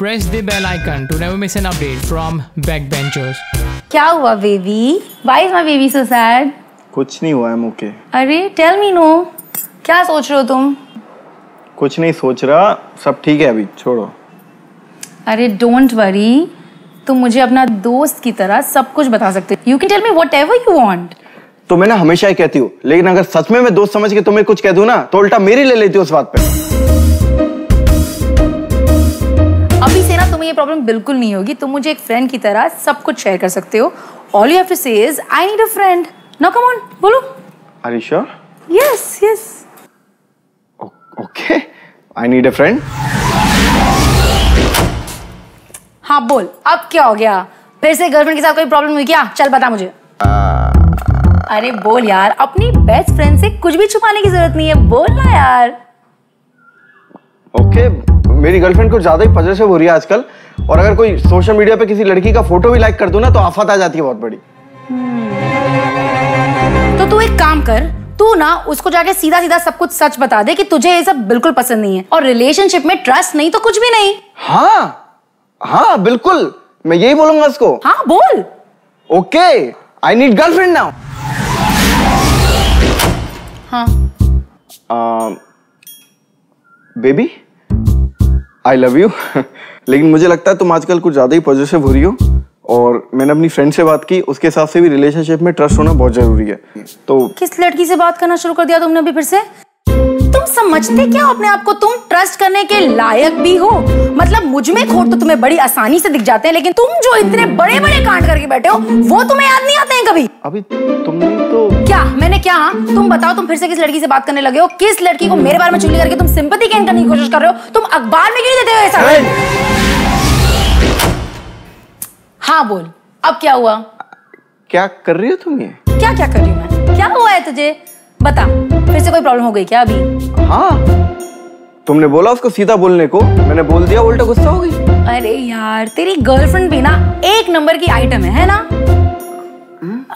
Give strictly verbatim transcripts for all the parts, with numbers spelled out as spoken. press the bell icon to never miss an update from Backbenchers. क्या हुआ baby? Why is my baby so sad? कुछ नहीं हुआ, I'm okay. अरे tell me no. क्या सोच रहे हो तुम? कुछ नहीं सोच रहा, सब ठीक है अभी, छोड़ो. अरे don't worry, तुम मुझे अपना दोस्त की तरह सब कुछ बता सकते हो. You can tell me whatever you want. तो मैं ना हमेशा ही कहती हूँ, लेकिन अगर सच में मैं दोस्त समझ के तुम्हें कुछ कह दूँ ना, तो उल्टा मेरी ले लेती हो उस बात पे. अभी से ना तुम्हें ये प्रॉब्लम बिल्कुल नहीं होगी. तुम मुझे एक फ्रेंड की तरह सब कुछ शेयर कर सकते हो. All you have to say is I need a friend. Now come on, बोलो. Are you sure? Yes, yes. Okay, I need a friend. हाँ बोल. अब क्या हो गया? फिर से गर्लफ्रेंड के साथ कोई प्रॉब्लम हुई क्या? चल बता मुझे. अरे बोल यार. अपनी बेस्ट फ्रेंड से कुछ भी छुपाने की जरूरत नहीं है. बोल ना यार. Okay. मेरी गर्लफ्रेंड को ज़्यादा ही पजल से हो रही है आजकल, और अगर कोई सोशल मीडिया पे किसी लड़की का फोटो भी लाइक कर दूँ ना, तो आफत आ जाती है बहुत बड़ी. hmm. तो तू एक काम कर, तू ना उसको जाके सीधा सीधा सब कुछ सच बता दे कि तुझे ये सब बिल्कुल पसंद नहीं है, और रिलेशनशिप में ट्रस्ट नहीं तो कुछ भी नहीं. हाँ हाँ बिल्कुल, मैं यही बोलूंगा उसको. हाँ बोल. Okay, I need girlfriend now. हाँ बेबी, I love you. लेकिन मुझे लगता है तुम आजकल कुछ ज़्यादा ही पॉजिटिव हो रही हो, और मैंने अपनी फ्रेंड से बात की, उसके हिसाब से भी रिलेशनशिप में ट्रस्ट होना बहुत जरूरी है. तो किस लड़की से बात करना शुरू कर दिया तुमने अभी फिर से? तुम समझते क्या अपने आप को? तुम ट्रस्ट करने के लायक भी हो? मतलब मुझ में खोट तो तुम्हें बड़ी आसानी से दिख जाते हैं, लेकिन तुम जो इतने बड़े बड़े कांड करके बैठे हो वो तुम्हें याद नहीं आते हैं कभी. अभी तुमने तो क्या? मैंने क्या? हाँ तुम बताओ, तुम फिर से किस लड़की से बात करने लगे हो? किस लड़की को मेरे बारे में चुगली करके तुम सिंपैथी गेन करने की कोशिश कर रहे हो? तुम अखबार में क्यों नहीं देते हो? हाँ बोल, अब क्या हुआ? क्या कर रही हो तुम? ये क्या क्या कर रही हूँ मैं? क्या हुआ है तुझे? बता, फिर से कोई प्रॉब्लम हो गई क्या अभी? हाँ, तुमने बोला उसको सीधा बोलने को, मैंने बोल दिया, उल्टा गुस्सा हो गई. अरे यार, तेरी गर्लफ्रेंड भी ना एक नंबर की आइटम है, है ना?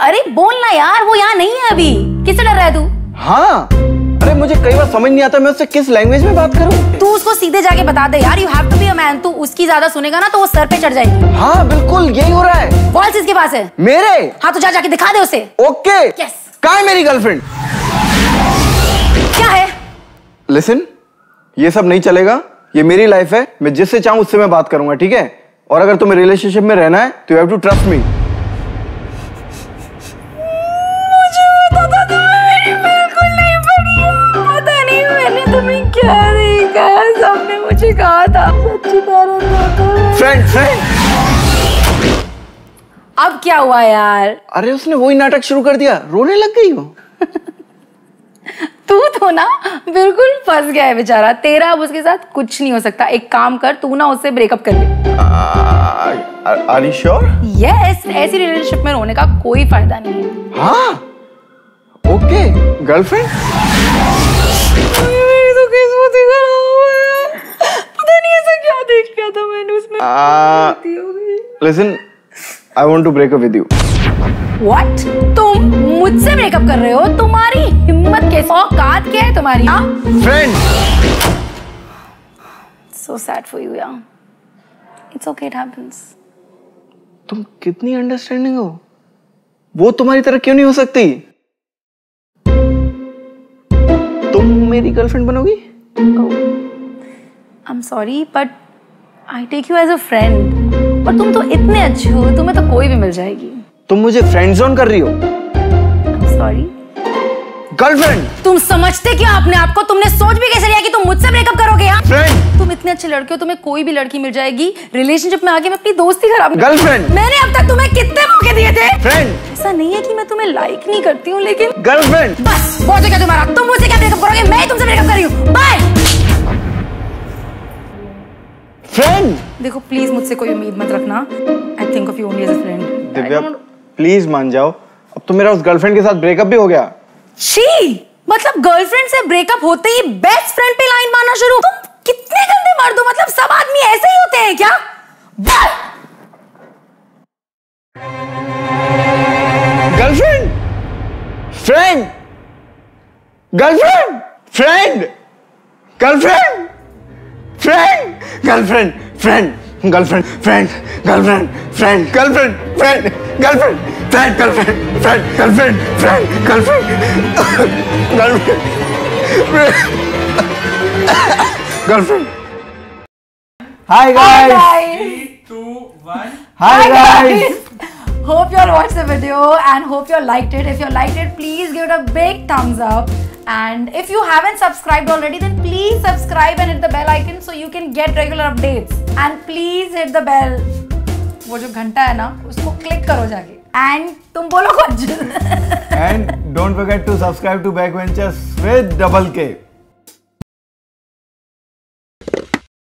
अरे बोल ना यार, वो यहाँ नहीं है अभी. किससे डर रहा है तू? हाँ, अरे मुझे कई बार समझ नहीं आता मैं उससे किस लैंग्वेज में बात करूँ. तू उसको सीधे जाके बता दे यार, you have to be a man. तू उसकी ज्यादा सुनेगा ना तो वो सर पे चढ़ जाएगी. हाँ बिल्कुल, यही हो रहा है. बॉल्स इसके पास है मेरे. हाँ तो जा जाके दिखा दे उसे. ओके. यस. कहाँ है मेरी गर्लफ्रेंड? क्या है? लिसन, ये सब नहीं चलेगा. ये मेरी लाइफ है, मैं जिससे चाहूँ उससे मैं बात करूंगा, ठीक है? और अगर तुम्हें रिलेशनशिप में रहना है तो you have to trust me. सबने मुझे कहा था सच्ची बात. फ्रेंड फ्रेंड, अब क्या हुआ यार? अरे उसने वही नाटक शुरू कर दिया, रोने लग गई हो. तू तो ना बिल्कुल फंस गया है बेचारा तेरा. अब उसके साथ कुछ नहीं हो सकता. एक काम कर, तू ना उससे ब्रेकअप कर ले. Are you sure? यस, ऐसी रिलेशनशिप में होने का कोई फायदा नहीं है. हाँ ओके. गर्लफ्रेंड, मेरी तो किस्मत ही खराब है, पता नहीं ऐसा क्या देख लिया था मैंने उसमें. Listen, I want to breakup with you. What? तुम मुझसे ब्रेकअप कर रहे हो? तुम्हारी हिम्मत कैसे? औकात क्या है तुम्हारी? हाँ? Friend. So sad for you, yeah. It's okay, it happens. तुम कितनी अंडरस्टैंडिंग हो, वो तुम्हारी तरह क्यों नहीं हो सकती? तुम मेरी गर्लफ्रेंड बनोगी? Oh, I'm sorry, but I take you as a friend. और तुम तो इतने अच्छे हो, तुम्हें तो कोई भी मिल जाएगी. तुम मुझे फ्रेंड जोन कर रही हो. Sorry girlfriend. तुम समझते क्या अपने आप को? तुमने सोच भी कैसे लिया कि तुम मुझसे ब्रेकअप करोगे? यार फ्रेंड, तुम इतने अच्छे लड़के हो, तुम्हें कोई भी लड़की मिल जाएगी. रिलेशनशिप में आके मैं अपनी दोस्ती खराब. गर्लफ्रेंड, मैंने अब तक तुम्हें कितने मौके दिए थे? फ्रेंड, ऐसा नहीं है कि मैं तुम्हें लाइक नहीं करती हूँ, लेकिन गर्लफ्रेंड बस बहुत क्या तुम्हारा. तुम मुझसे क्या ब्रेकअप करोगे? मैं तुमसे ब्रेकअप कर रही हूँ. Bye friend. देखो प्लीज मुझसे कोई उम्मीद मत रखना. I think of you only as a friend. Divya please मान जाओ, अब तो मेरा उस गर्लफ्रेंड के साथ ब्रेकअप भी हो गया. छी, मतलब गर्लफ्रेंड से ब्रेकअप होते ही बेस्ट फ्रेंड पे लाइन मारना शुरू. तुम कितने गंदे मर्द हो, मतलब सब आदमी ऐसे ही होते हैं क्या? Girlfriend friend, girlfriend friend, girlfriend friend, girlfriend friend, girlfriend, friend, girlfriend, friend, girlfriend, friend, girlfriend, friend, girlfriend, friend, girlfriend, friend, girlfriend, girlfriend, girlfriend. Hi guys. Three, two, one. Hi guys. Hope you all watched the video and hope you all liked it. If you all liked it, please give it a big thumbs up. And if you haven't subscribed already, then please subscribe and hit the bell icon so you can get regular updates. And please hit the bell. वो जो घंटा है ना, उसको click करो जाके. And तुम बोलो कुछ. And don't forget to subscribe to Backbenchers with double K.